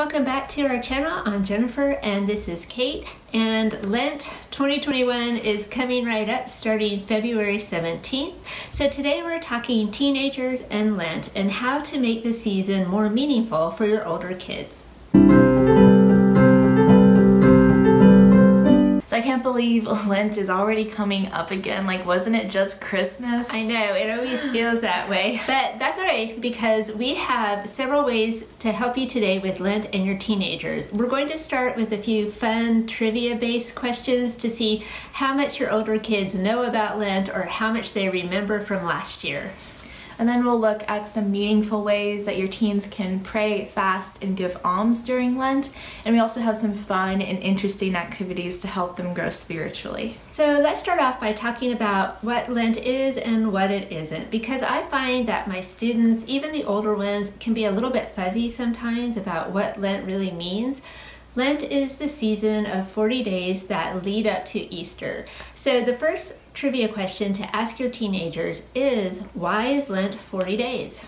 welcome back to our channel. I'm Jennifer and this is Kate, and Lent 2021 is coming right up starting February 17th. So today we're talking teenagers and Lent and how to make the season more meaningful for your older kids. So I can't believe Lent is already coming up again. Like, wasn't it just Christmas? I know, it always feels that way. But that's all right, because we have several ways to help you today with Lent and your teenagers. We're going to start with a few fun trivia-based questions to see how much your older kids know about Lent or how much they remember from last year. And then we'll look at some meaningful ways that your teens can pray, fast, and give alms during Lent. And we also have some fun and interesting activities to help them grow spiritually. So let's start off by talking about what Lent is and what it isn't, because I find that my students, even the older ones, can be a little bit fuzzy sometimes about what Lent really means. Lent is the season of 40 days that lead up to Easter. So the first trivia question to ask your teenagers is, why is Lent 40 days?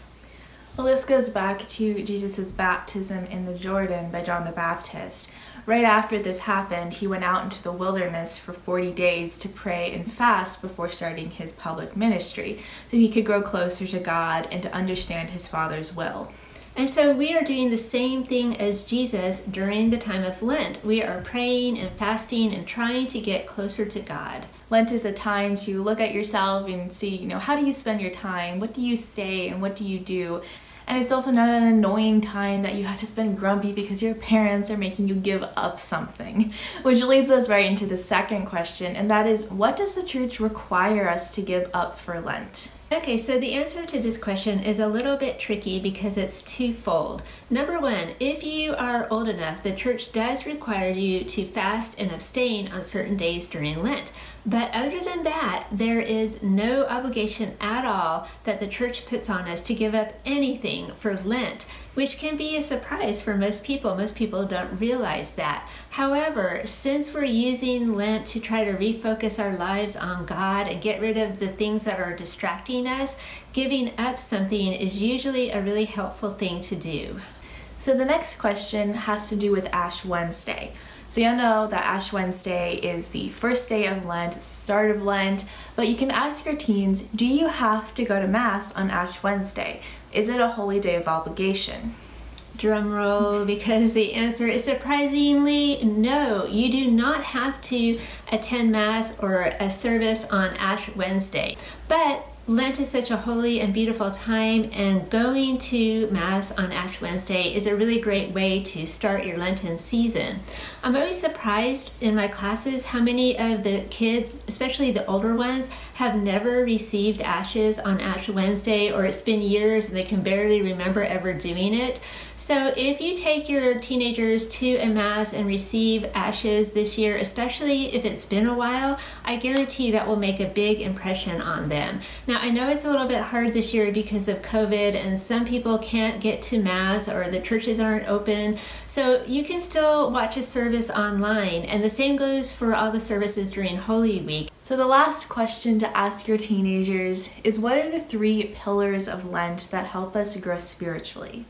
Well, this goes back to Jesus' baptism in the Jordan by John the Baptist. Right after this happened, he went out into the wilderness for 40 days to pray and fast before starting his public ministry, so he could grow closer to God and to understand his Father's will. And so we are doing the same thing as Jesus during the time of Lent. We are praying and fasting and trying to get closer to God. Lent is a time to look at yourself and see, you know, how do you spend your time? What do you say and what do you do? And it's also not an annoying time that you have to spend grumpy because your parents are making you give up something. Which leads us right into the second question, and that is, what does the church require us to give up for Lent? Okay, so the answer to this question is a little bit tricky because it's twofold. Number one, if you are old enough, the church does require you to fast and abstain on certain days during Lent. But other than that, there is no obligation at all that the church puts on us to give up anything for Lent, which can be a surprise for most people. Most people don't realize that. However, since we're using Lent to try to refocus our lives on God and get rid of the things that are distracting us, giving up something is usually a really helpful thing to do. So the next question has to do with Ash Wednesday. So you'll know that Ash Wednesday is the first day of Lent, it's the start of Lent, but you can ask your teens, do you have to go to Mass on Ash Wednesday? Is it a holy day of obligation? Drum roll, because the answer is surprisingly no. You do not have to attend Mass or a service on Ash Wednesday. But Lent is such a holy and beautiful time, and going to Mass on Ash Wednesday is a really great way to start your Lenten season. I'm always surprised in my classes how many of the kids, especially the older ones, have never received ashes on Ash Wednesday, or it's been years and they can barely remember ever doing it. So if you take your teenagers to a Mass and receive ashes this year, especially if it's been a while, I guarantee that will make a big impression on them. Now, I know it's a little bit hard this year because of COVID and some people can't get to Mass or the churches aren't open, so you can still watch a service online, and the same goes for all the services during Holy Week. So the last question to ask your teenagers is, what are the three pillars of Lent that help us grow spiritually?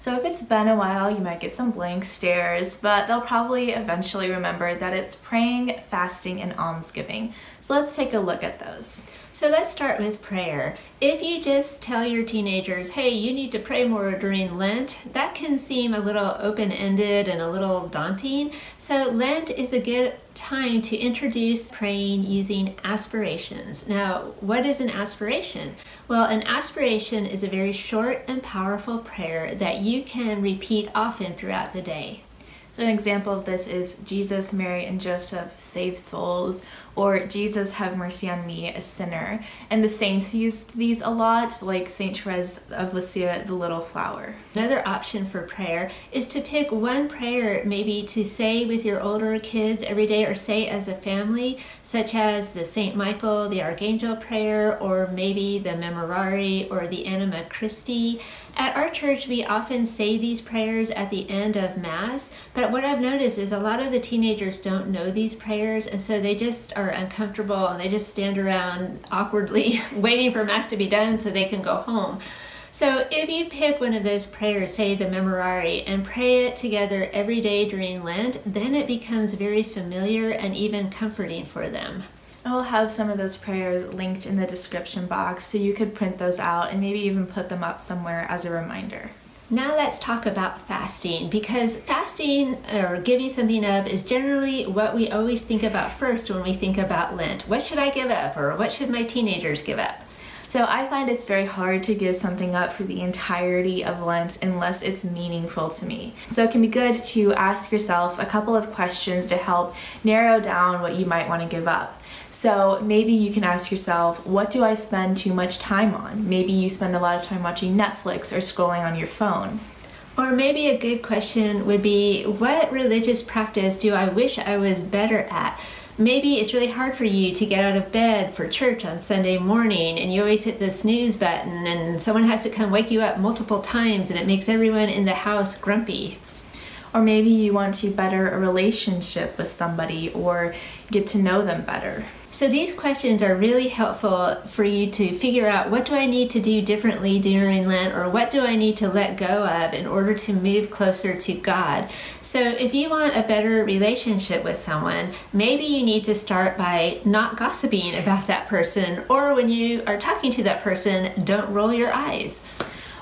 So if it's been a while, you might get some blank stares, but they'll probably eventually remember that it's praying, fasting, and almsgiving. So let's take a look at those. So let's start with prayer. If you just tell your teenagers, hey, you need to pray more during Lent, that can seem a little open-ended and a little daunting. So Lent is a good time to introduce praying using aspirations. Now, what is an aspiration? Well, an aspiration is a very short and powerful prayer that you can repeat often throughout the day. So an example of this is, Jesus, Mary, and Joseph, save souls, or Jesus, have mercy on me, a sinner. And the saints used these a lot, like St. Therese of Lisieux, the little flower. Another option for prayer is to pick one prayer maybe to say with your older kids every day or say as a family, such as the St. Michael the Archangel prayer, or maybe the Memorare or the Anima Christi. At our church, we often say these prayers at the end of Mass, but what I've noticed is a lot of the teenagers don't know these prayers, and so they just are uncomfortable and they just stand around awkwardly waiting for Mass to be done so they can go home. So if you pick one of those prayers, say the Memorare, and pray it together every day during Lent, then it becomes very familiar and even comforting for them. I will have some of those prayers linked in the description box so you could print those out and maybe even put them up somewhere as a reminder. Now let's talk about fasting, because fasting or giving something up is generally what we always think about first when we think about Lent. What should I give up, or what should my teenagers give up? So I find it's very hard to give something up for the entirety of Lent unless it's meaningful to me. So it can be good to ask yourself a couple of questions to help narrow down what you might want to give up. So maybe you can ask yourself, what do I spend too much time on? Maybe you spend a lot of time watching Netflix or scrolling on your phone. Or maybe a good question would be, what religious practice do I wish I was better at? Maybe it's really hard for you to get out of bed for church on Sunday morning, and you always hit the snooze button and someone has to come wake you up multiple times, and it makes everyone in the house grumpy. Or maybe you want to better a relationship with somebody or get to know them better. So these questions are really helpful for you to figure out, what do I need to do differently during Lent, or what do I need to let go of in order to move closer to God? So if you want a better relationship with someone, maybe you need to start by not gossiping about that person, or when you are talking to that person, don't roll your eyes.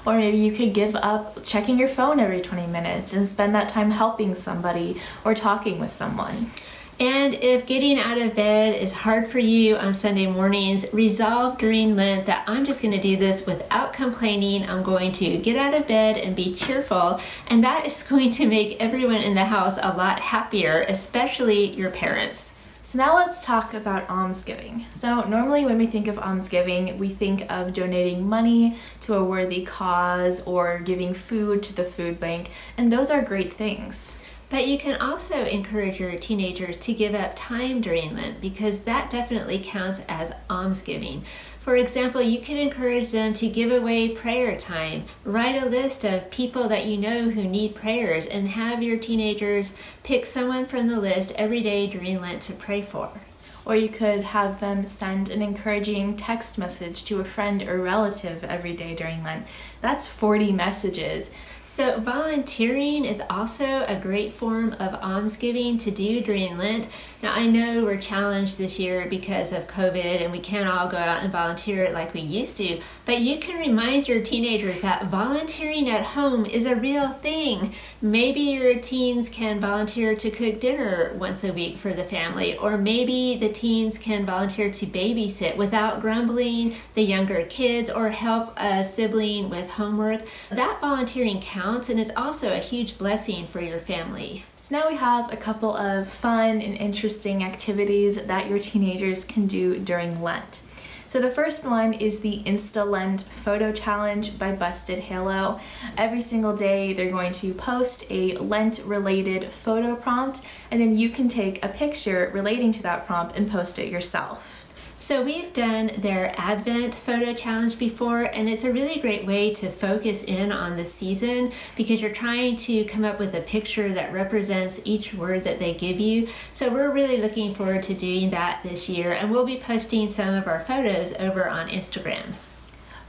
Or maybe you could give up checking your phone every 20 minutes and spend that time helping somebody or talking with someone. And if getting out of bed is hard for you on Sunday mornings, resolve during Lent that I'm just going to do this without complaining. I'm going to get out of bed and be cheerful, and that is going to make everyone in the house a lot happier, especially your parents. So now let's talk about almsgiving. So normally when we think of almsgiving, we think of donating money to a worthy cause or giving food to the food bank, and those are great things. But you can also encourage your teenagers to give up time during Lent, because that definitely counts as almsgiving. For example, you can encourage them to give away prayer time. Write a list of people that you know who need prayers, and have your teenagers pick someone from the list every day during Lent to pray for. Or you could have them send an encouraging text message to a friend or relative every day during Lent. That's 40 messages. So volunteering is also a great form of almsgiving to do during Lent. Now, I know we're challenged this year because of COVID and we can't all go out and volunteer like we used to, but you can remind your teenagers that volunteering at home is a real thing. Maybe your teens can volunteer to cook dinner once a week for the family, or maybe the teens can volunteer to babysit without grumbling the younger kids, or help a sibling with homework. That volunteering counts, and is also a huge blessing for your family. So now we have a couple of fun and interesting activities that your teenagers can do during Lent. So the first one is the Insta-Lent Photo Challenge by Busted Halo. Every single day they're going to post a Lent-related photo prompt, and then you can take a picture relating to that prompt and post it yourself. So we've done their Advent photo challenge before, and it's a really great way to focus in on the season, because you're trying to come up with a picture that represents each word that they give you. So we're really looking forward to doing that this year, and we'll be posting some of our photos over on Instagram.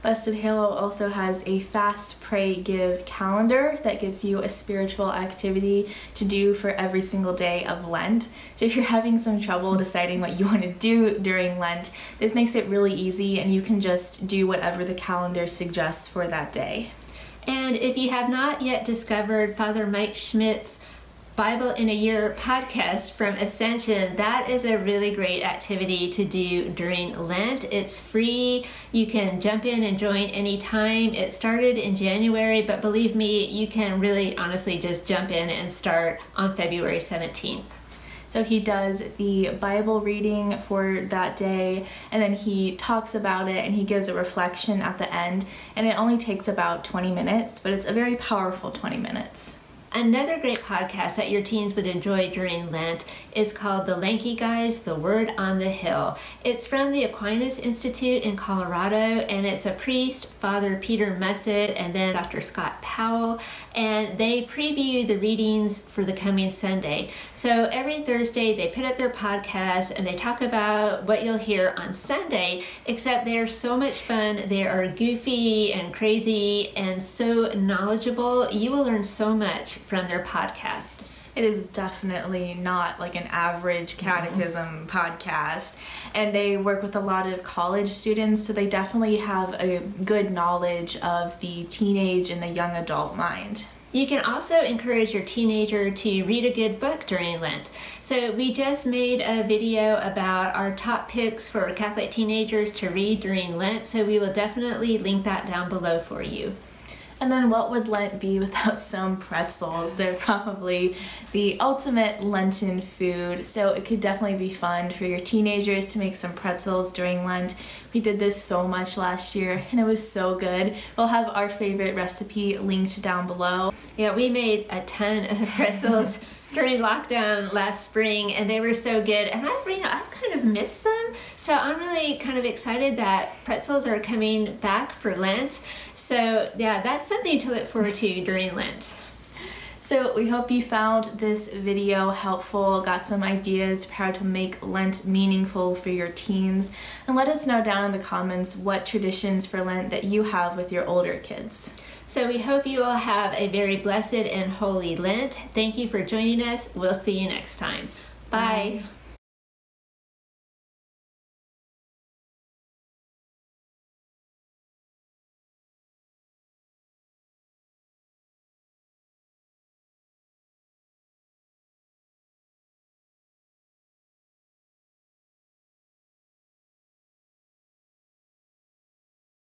Busted Halo also has a Fast, Pray, Give calendar that gives you a spiritual activity to do for every single day of Lent. So if you're having some trouble deciding what you want to do during Lent, this makes it really easy, and you can just do whatever the calendar suggests for that day. And if you have not yet discovered Father Mike Schmitz' Bible in a Year podcast from Ascension, that is a really great activity to do during Lent. It's free. You can jump in and join anytime. It started in January, but believe me, you can really honestly just jump in and start on February 17th. So he does the Bible reading for that day, and then he talks about it, and he gives a reflection at the end, and it only takes about 20 minutes, but it's a very powerful 20 minutes. Another great podcast that your teens would enjoy during Lent is called The Lanky Guys, The Word on the Hill. It's from the Aquinas Institute in Colorado, and it's a priest, Father Peter Musset, and then Dr. Scott Powell, and they preview the readings for the coming Sunday. So every Thursday they put up their podcast and they talk about what you'll hear on Sunday, except they're so much fun. They are goofy and crazy and so knowledgeable. You will learn so much from their podcast. It is definitely not like an average catechism podcast, and they work with a lot of college students, so they definitely have a good knowledge of the teenage and the young adult mind. You can also encourage your teenager to read a good book during Lent. So we just made a video about our top picks for Catholic teenagers to read during Lent, so we will definitely link that down below for you. And then what would Lent be without some pretzels? They're probably the ultimate Lenten food, so it could definitely be fun for your teenagers to make some pretzels during Lent. We did this so much last year and it was so good. We'll have our favorite recipe linked down below. Yeah, we made a ton of pretzels during lockdown last spring, and they were so good, and I've kind of missed them, so I'm really kind of excited that pretzels are coming back for Lent. So yeah, that's something to look forward to during Lent. So we hope you found this video helpful, got some ideas for how to make Lent meaningful for your teens, and let us know down in the comments what traditions for Lent that you have with your older kids. So we hope you all have a very blessed and holy Lent. Thank you for joining us. We'll see you next time. Bye. Bye.